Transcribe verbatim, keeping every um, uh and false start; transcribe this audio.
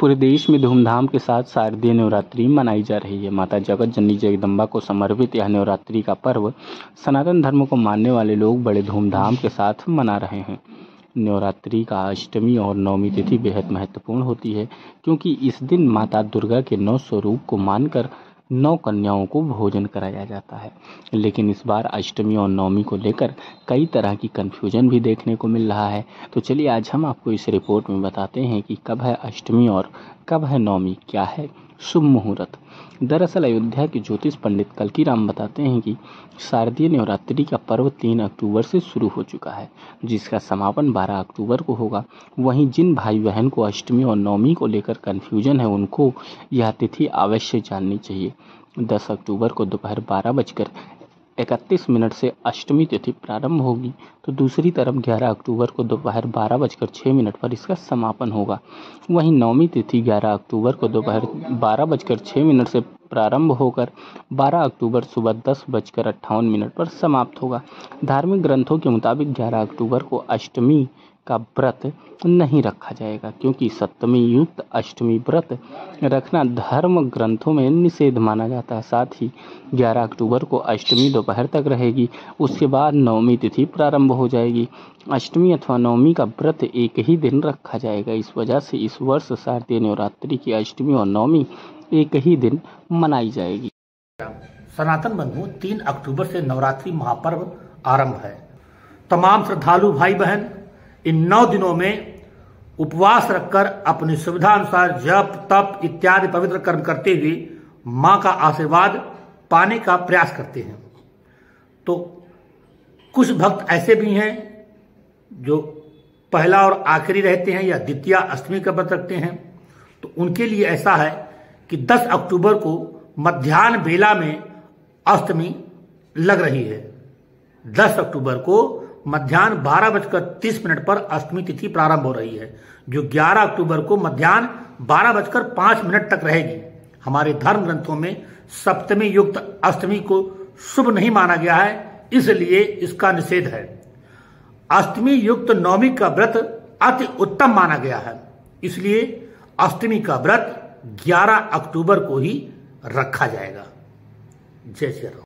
पूरे देश में धूमधाम के साथ शारदीय नवरात्रि मनाई जा रही है। माता जगत जननी जगदम्बा को समर्पित यह नवरात्रि का पर्व सनातन धर्म को मानने वाले लोग बड़े धूमधाम के साथ मना रहे हैं। नवरात्रि का अष्टमी और नवमी तिथि बेहद महत्वपूर्ण होती है, क्योंकि इस दिन माता दुर्गा के नौ स्वरूप को मानकर नौ कन्याओं को भोजन कराया जाता है। लेकिन इस बार अष्टमी और नवमी को लेकर कई तरह की कन्फ्यूजन भी देखने को मिल रहा है। तो चलिए आज हम आपको इस रिपोर्ट में बताते हैं कि कब है अष्टमी और कब है नवमी, क्या है शुभ मुहूर्त। दरअसल अयोध्या के ज्योतिष पंडित कल्कि राम बताते हैं कि शारदीय नवरात्रि का पर्व तीन अक्टूबर से शुरू हो चुका है, जिसका समापन बारह अक्टूबर को होगा। वहीं जिन भाई बहन को अष्टमी और नवमी को लेकर कन्फ्यूजन है, उनको यह तिथि अवश्य जाननी चाहिए। दस अक्टूबर को दोपहर बारह बजकर इकतीस मिनट से अष्टमी तिथि प्रारंभ होगी, तो दूसरी तरफ ग्यारह अक्टूबर को दोपहर बारह बजकर छः मिनट पर इसका समापन होगा। वहीं नवमी तिथि ग्यारह अक्टूबर को दोपहर बारह बजकर छः मिनट से प्रारंभ होकर बारह अक्टूबर सुबह दस बजकर अट्ठावन मिनट पर समाप्त होगा। धार्मिक ग्रंथों के मुताबिक ग्यारह अक्टूबर को अष्टमी का व्रत नहीं रखा जाएगा, क्योंकि सप्तमी युक्त अष्टमी व्रत रखना धर्म ग्रंथों में निषेध माना जाता है। साथ ही ग्यारह अक्टूबर को अष्टमी दोपहर तक रहेगी, उसके बाद नवमी तिथि प्रारंभ हो जाएगी। अष्टमी अथवा नवमी का व्रत एक ही दिन रखा जाएगा। इस वजह से इस वर्ष शारदीय नवरात्रि की अष्टमी और नवमी एक ही दिन मनाई जाएगी। सनातन बंधु, तीन अक्टूबर से नवरात्रि महापर्व आरंभ है। तमाम श्रद्धालु भाई बहन इन नौ दिनों में उपवास रखकर अपनी सुविधा अनुसार जप तप इत्यादि पवित्र कर्म करते हुए मां का आशीर्वाद पाने का प्रयास करते हैं। तो कुछ भक्त ऐसे भी हैं जो पहला और आखिरी रहते हैं या द्वितीय अष्टमी का व्रत रखते हैं। तो उनके लिए ऐसा है कि दस अक्टूबर को मध्यान्ह बेला में अष्टमी लग रही है। दस अक्टूबर को मध्यान्ह बारह बजकर तीस मिनट पर अष्टमी तिथि प्रारंभ हो रही है, जो ग्यारह अक्टूबर को मध्यान्ह बारह बजकर पांच मिनट तक रहेगी। हमारे धर्म ग्रंथों में सप्तमी युक्त अष्टमी को शुभ नहीं माना गया है, इसलिए इसका निषेध है। अष्टमी युक्त नवमी का व्रत अति उत्तम माना गया है, इसलिए अष्टमी का व्रत ग्यारह अक्टूबर को ही रखा जाएगा। जय श्री राम।